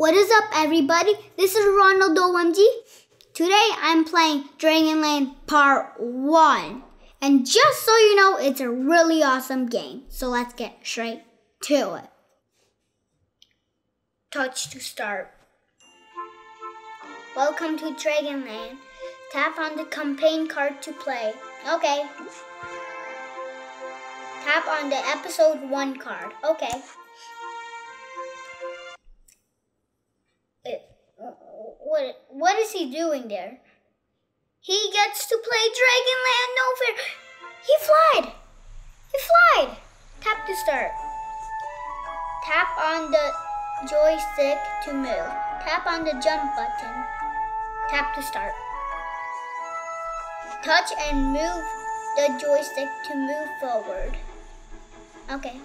What is up, everybody? This is Ronald OMG. Today I'm playing Dragon Land Part 1. And just so you know, it's a really awesome game. So let's get straight to it. Touch to start. Welcome to Dragon Land. Tap on the campaign card to play. Okay. Tap on the episode 1 card. Okay. What is he doing there? He gets to play Dragon Land. No fair. He flied. He flied. Tap to start. Tap on the joystick to move. Tap on the jump button. Tap to start. Touch and move the joystick to move forward. Okay.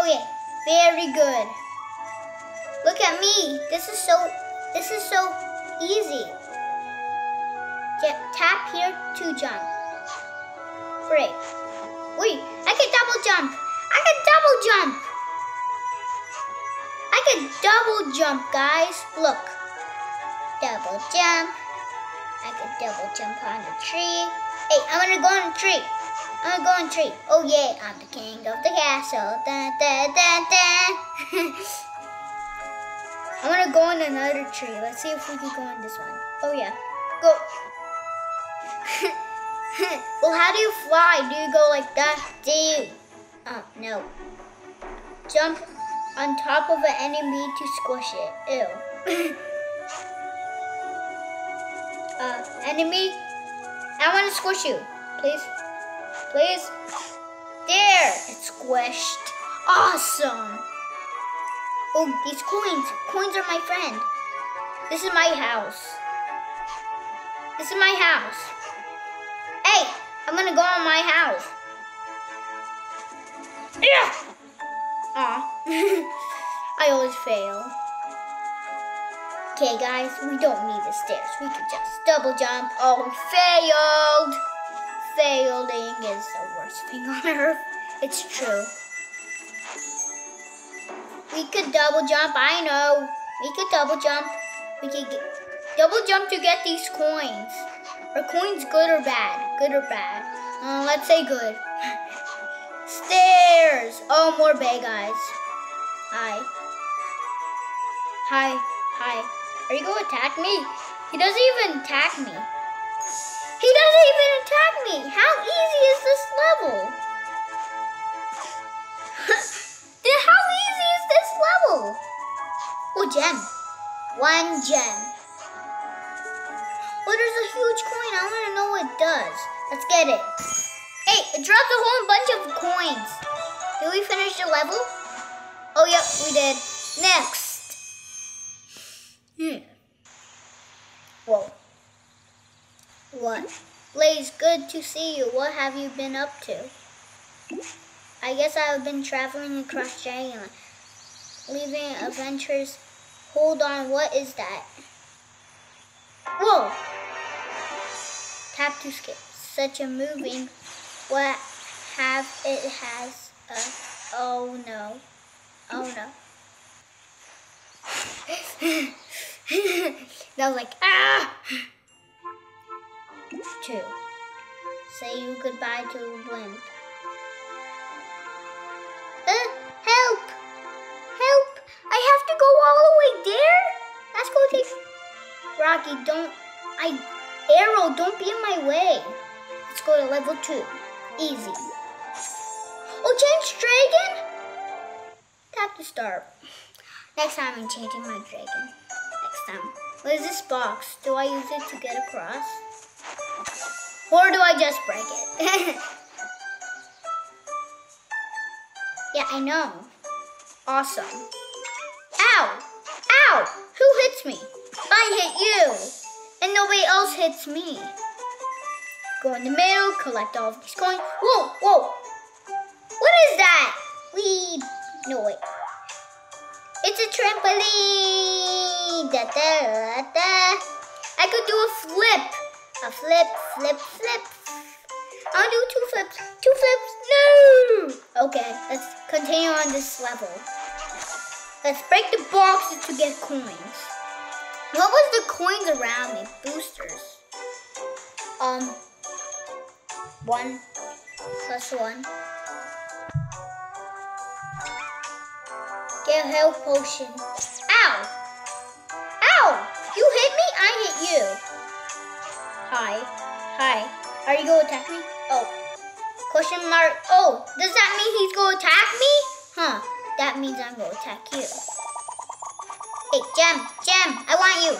Okay. Very good. Look at me. This is so easy. Tap here to jump. Break. Wait, I can double jump. I can double jump, guys. Look. Double jump. I can double jump on the tree. Hey, I'm gonna go on the tree. Oh yeah, I'm the king of the castle. Da da da da. I'm gonna go on another tree. Let's see if we can go on this one. Oh yeah, go. Well, how do you fly? Do you go like that? Do you? Oh, no. Jump on top of an enemy to squish it. Ew. Enemy, I wanna squish you. Please, please. There, it's squished. Awesome. Oh, these coins. Coins are my friend. This is my house. Hey, I'm gonna go on my house. Yeah. Aw. I always fail. Okay, guys, we don't need the stairs. We could just double jump. Oh, we failed. Failing is the worst thing on earth. It's true. We could double jump, I know. We could double jump to get these coins. Are coins good or bad? Let's say good. Stairs. Oh, more bay guys. Hi. Are you gonna attack me? He doesn't even attack me. How easy is this level? Oh, gem. One gem. Oh, there's a huge coin. I want to know what it does. Let's get it. Hey, it dropped a whole bunch of coins. Did we finish the level? Oh, yep, we did. Next. Whoa. What? Blaze, good to see you. What have you been up to? I guess I've been traveling across Dragon Land. Leaving adventures. Hold on, what is that? Whoa! Tap to skip. Such a moving. What have it has a... Oh no. Oh no. That was like, ah! Two. Say you goodbye to the blimp. Help! I have to go all the way there? Let's go take... Rocky, don't... Arrow, don't be in my way. Let's go to level 2. Easy. Oh, change dragon? Tap to start. Next time I'm changing my dragon. Next time. What is this box? Do I use it to get across? Or do I just break it? Yeah, I know. Awesome. Ow! Ow! Who hits me? I hit you! And nobody else hits me. Go in the middle, collect all of these coins. Whoa! Whoa! What is that? Wee! No, wait. It's a trampoline! Da da da! I could do a flip! I'll do 2 flips. 2 flips. No! Okay, let's continue on this level. Let's break the boxes to get coins. What was the coins around me? Boosters. 1 plus 1. Get a health potion. Ow! Ow! You hit me, I hit you. Hi. Hi. Are you gonna attack me? Oh. Question mark. Oh, does that mean he's gonna attack me? Huh. That means I'm gonna attack you. Hey, gem, I want you.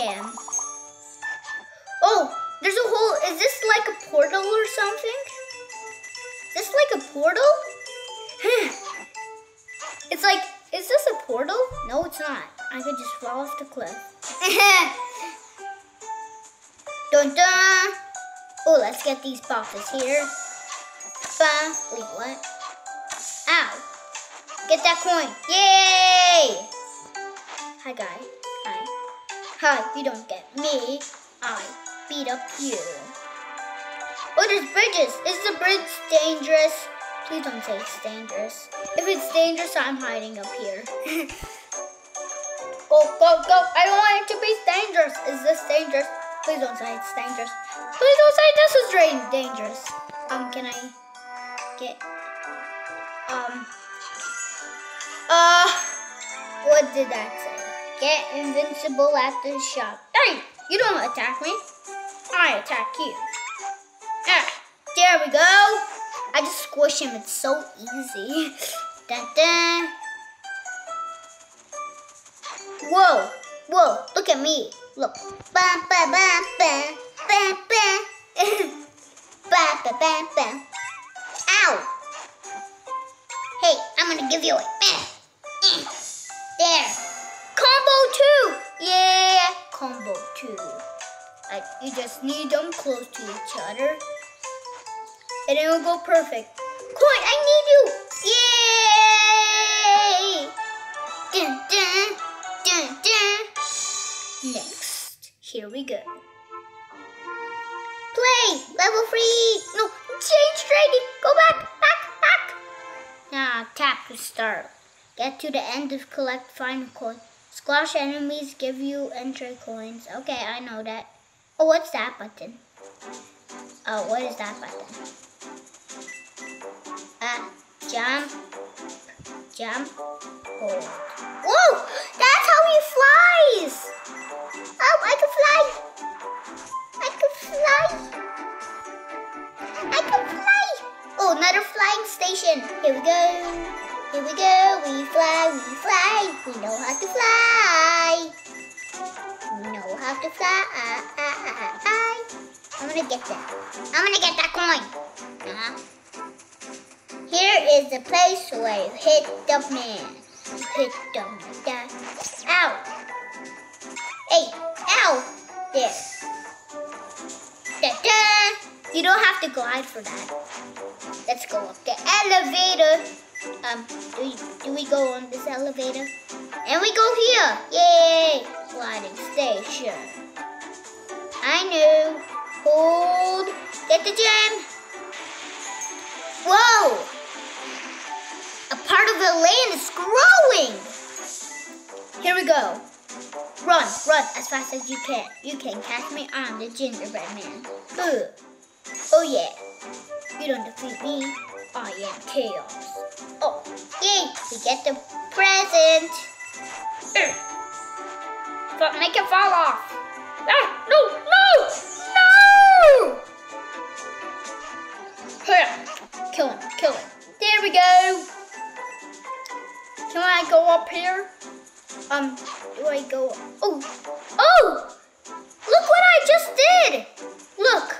1 gem. Oh, there's a hole. Is this like a portal or something? Is this like a portal? It's like, is this a portal? No, it's not. I could just fall off the cliff. Dun dun. Oh, let's get these boxes here. Bah. Wait, what? Ow. Get that coin. Yay! Hi, guy. Hi. Hi, you don't get me. I beat up you. Oh, there's bridges. Is the bridge dangerous? Please don't say it's dangerous. If it's dangerous, I'm hiding up here. Go, go, go. I don't want it to be dangerous. Is this dangerous? Please don't say it's dangerous. Please don't say this is dangerous. Can I get... what did that say? Get invincible at the shop. Hey, you don't attack me. I attack you. Ah, there we go. I just squish him. It's so easy. Dun dun. Whoa, whoa! Look at me. Look. Ba ba ba ba ba ba. Ba ba ba ba. Ow! Hey, I'm gonna give you a there. Combo 2. Yeah, combo 2. Like you just need them close to each other. And it will go perfect. Coin, I need you! Yay! Dun, dun, dun, dun. Next, here we go. Play, level 3. No, change trading. Go back. Now tap to start. Get to the end of collect, find coin. Squash enemies, give you entry coins. Okay, I know that. Oh, what's that button? Oh, what is that button? Jump, hold. Whoa! That's how he flies! Oh, I can fly! I can fly! Oh, another flying station! Here we go! We fly! We know how to fly! I'm gonna get that coin! Here is the place where you hit the man. Ow! Hey, ow! There. Ta-da! You don't have to glide for that. Let's go up the elevator. Do we go on this elevator? And we go here! Yay! Gliding station. I knew. Hold. Get the gem. Whoa! A part of the land is growing! Here we go. Run as fast as you can. You can catch me, I'm the gingerbread man. Ugh. Oh yeah. You don't defeat me. I am chaos. Oh, yay! We get the present. But make it fall off. Ah, no! Here. Kill him. There we go. Can I go up here? Do I go up? Oh! Look what I just did! Look!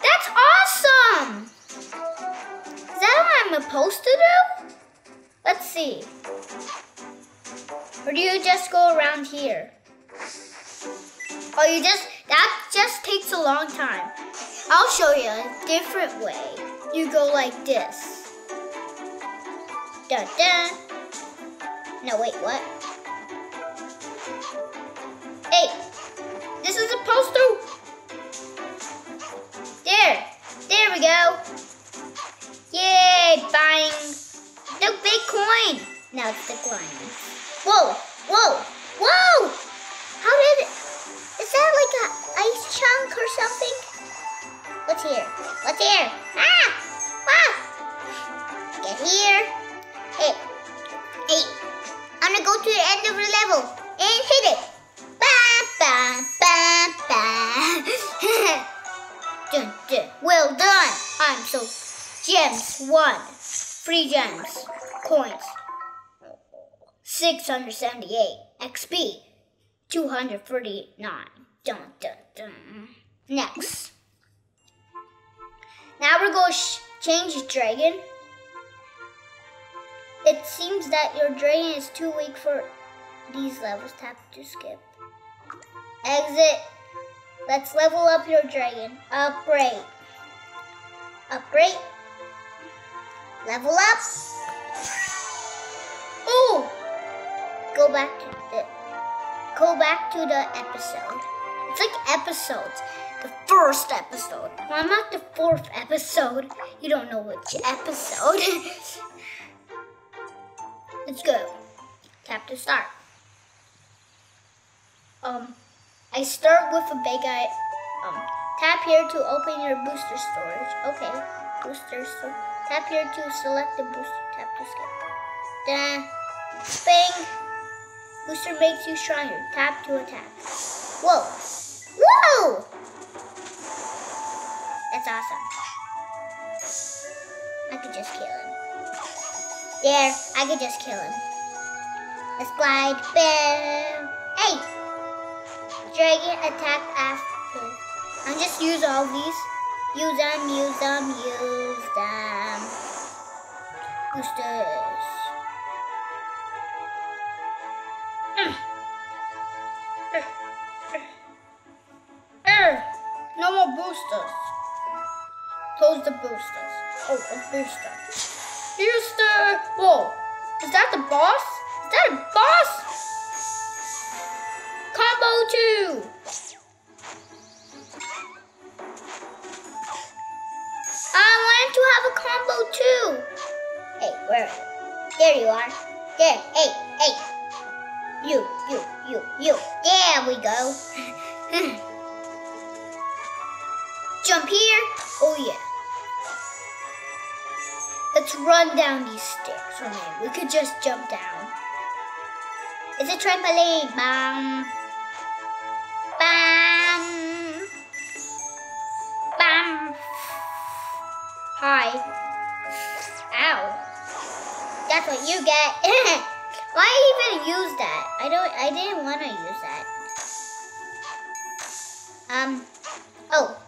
That's awesome! Is that what I'm supposed to do? Let's see. Or do you just go around here? Oh, that just takes a long time. I'll show you a different way. You go like this. Dun, dun. No, wait, what? Hey, this is supposed to... There we go. Yay, buying Now it's the slime. Whoa! Whoa! Whoa! How did it? Is that like an ice chunk or something? What's here? What's here? Ah! Ah! Get here. Hey. Hey. I'm gonna go to the end of the level and hit it. Ba ba ba ba. Dun, dun. Well done. I'm so gems won. 3 gems. Coins. 678 XP, 239. Dun dun dun. Next. Now we're going to change dragon. It seems that your dragon is too weak for these levels. Tap to skip. Exit. Let's level up your dragon. Upgrade. Upgrade. Level up. Ooh. Go back to the episode. It's like episodes. The first episode. Well, I'm not the 4th episode. You don't know which episode. Let's go. Tap to start. I start with a big eye. Tap here to open your booster storage. Okay, booster storage. Tap here to select the booster. Tap to skip. Da. Bang. Booster makes you stronger. Tap to attack. Whoa. Whoa! That's awesome. I could just kill him. There. I could just kill him. Let's glide. Bam. Hey! Dragon attack after. I'm just use all these. Use them, use them, use them. Boosters. No more boosters. Close the boosters. Oh, a booster. Booster! Whoa! Is that the boss? Is that a boss? Combo 2! I wanted to have a combo 2! Hey, where? There you are. There. Hey, hey. You. There we go. Jump here. Oh, yeah. Let's run down these sticks for a minute. We could just jump down. It's a trampoline. Bam. Bam. Bam. Hi. Ow. That's what you get. Why even use that? I didn't want to use that. Oh.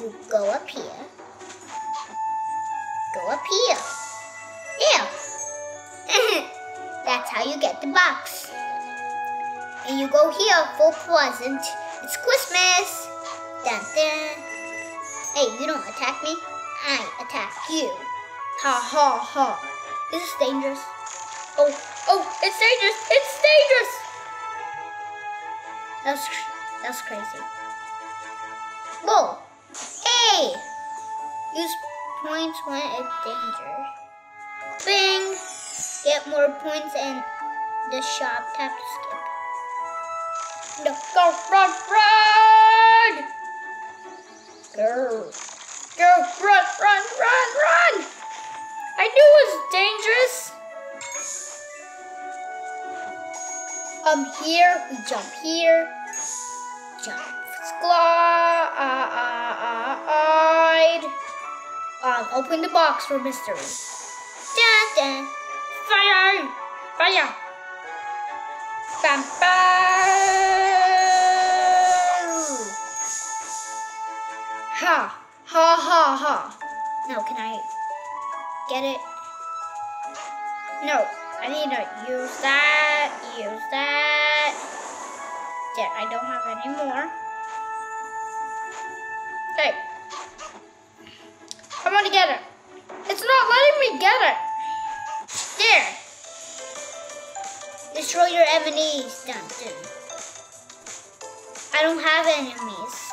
You go up here. Go up here. Yeah. That's how you get the box. And you go here for present. It's Christmas. Dun dun. Hey, you don't attack me. I attack you. Ha ha ha. This is dangerous. Oh, it's dangerous. It's dangerous. That's crazy. Whoa. Hey! Use points when it's danger. Bing! Get more points in the shop. Tap to skip. No, go, run, run! Go. Go, run, run, run, run! I knew it was dangerous. Here, we jump here. Jump. Glide. Open the box for mystery. Dun, dun. Fire! Fire! Bam, bam! Ha! Ha, ha, ha. Now, can I get it? No. I need to use that. Use that. Yeah, I don't have any more. Hey. I want to get it. It's not letting me get it. There. Destroy your enemies. Dun, dun. I don't have enemies.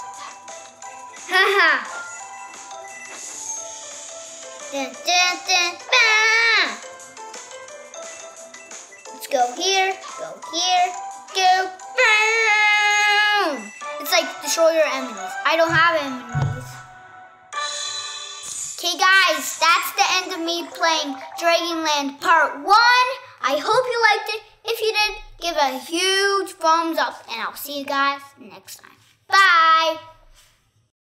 Haha. Dun, dun, dun, bah! go here, go boom! It's like destroy your enemies. I don't have enemies. Okay guys, that's the end of me playing Dragon Land Part 1. I hope you liked it. If you did, give a huge thumbs up. And I'll see you guys next time. Bye!